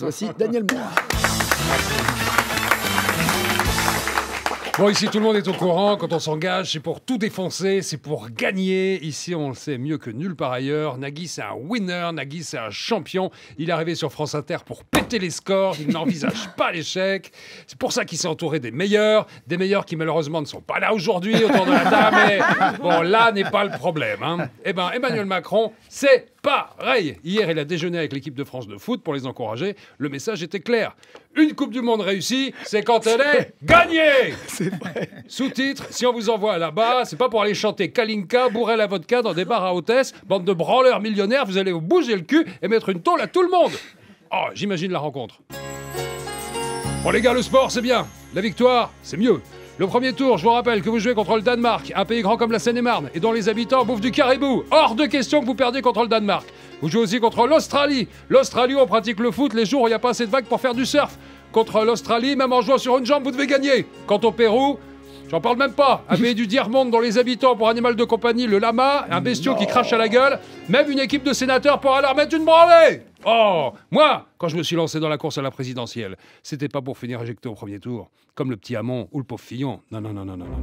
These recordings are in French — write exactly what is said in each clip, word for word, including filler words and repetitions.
Voici Daniel Bou. Bon, ici, tout le monde est au courant. Quand on s'engage, c'est pour tout défoncer, c'est pour gagner. Ici, on le sait mieux que nulle part ailleurs. Nagui, c'est un winner. Nagui, c'est un champion. Il est arrivé sur France Inter pour péter les scores. Il n'envisage pas l'échec. C'est pour ça qu'il s'est entouré des meilleurs. Des meilleurs qui, malheureusement, ne sont pas là aujourd'hui autour de la table. Mais bon, là n'est pas le problème. Hein. Eh bien, Emmanuel Macron, c'est pareil. Hier, il a déjeuné avec l'équipe de France de foot pour les encourager. Le message était clair. Une Coupe du Monde réussie, c'est quand elle est gagnée. C'est vrai. Sous-titre, si on vous envoie là-bas, c'est pas pour aller chanter Kalinka, bourrer la vodka dans des bars à hôtesse, bande de branleurs millionnaires, vous allez vous bouger le cul et mettre une tôle à tout le monde. Oh, j'imagine la rencontre. Bon les gars, le sport, c'est bien. La victoire, c'est mieux. Le premier tour, je vous rappelle que vous jouez contre le Danemark, un pays grand comme la Seine-et-Marne, et dont les habitants bouffent du caribou. Hors de question que vous perdiez contre le Danemark. Vous jouez aussi contre l'Australie. L'Australie, on pratique le foot les jours où il n'y a pas assez de vagues pour faire du surf. Contre l'Australie, même en jouant sur une jambe, vous devez gagner. Quant au Pérou, j'en parle même pas. Un pays du tiers-monde dont les habitants, pour animal de compagnie, le lama, un bestiau qui crache à la gueule, même une équipe de sénateurs pourra leur mettre une branlée. Oh, moi, quand je me suis lancé dans la course à la présidentielle, c'était pas pour finir éjecté au premier tour, comme le petit Hamon ou le pauvre Fillon. Non, non, non, non, non, non.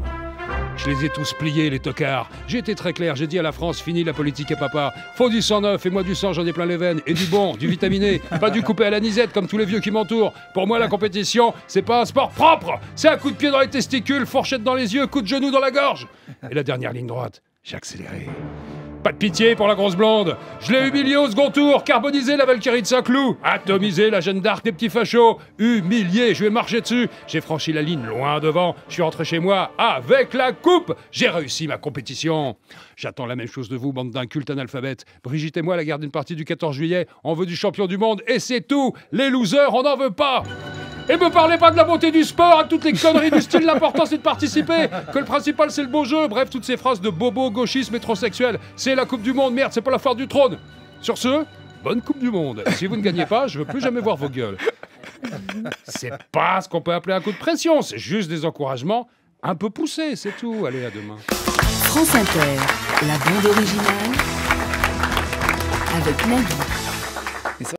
Je les ai tous pliés, les tocards. J'ai été très clair, j'ai dit à la France, fini la politique à papa. Faut du sang neuf, et moi du sang, j'en ai plein les veines. Et du bon, du vitaminé, pas du coupé à l'anisette comme tous les vieux qui m'entourent. Pour moi, la compétition, c'est pas un sport propre. C'est un coup de pied dans les testicules, fourchette dans les yeux, coup de genou dans la gorge. Et la dernière ligne droite, j'ai accéléré. Pas de pitié pour la grosse blonde. Je l'ai humiliée au second tour, carbonisé la Valkyrie de Saint-Cloud, atomisé la Jeanne d'Arc des Petits Fachots, humilié, je lui ai marché dessus, j'ai franchi la ligne loin devant, je suis rentré chez moi avec la coupe, j'ai réussi ma compétition. J'attends la même chose de vous, bande d'incultes analphabètes. Brigitte et moi, la garde d'une partie du quatorze juillet, on veut du champion du monde et c'est tout. Les losers, on n'en veut pas. Et me parlez pas de la beauté du sport, à toutes les conneries du style, l'important c'est de participer, que le principal c'est le beau jeu, bref, toutes ces phrases de bobo, gauchisme, hétérosexuel, c'est la Coupe du Monde, merde, c'est pas la foire du trône. Sur ce, bonne Coupe du Monde. Si vous ne gagnez pas, je veux plus jamais voir vos gueules. C'est pas ce qu'on peut appeler un coup de pression, c'est juste des encouragements un peu poussés, c'est tout. Allez, à demain. France Inter, la bande originale, avec Nagui.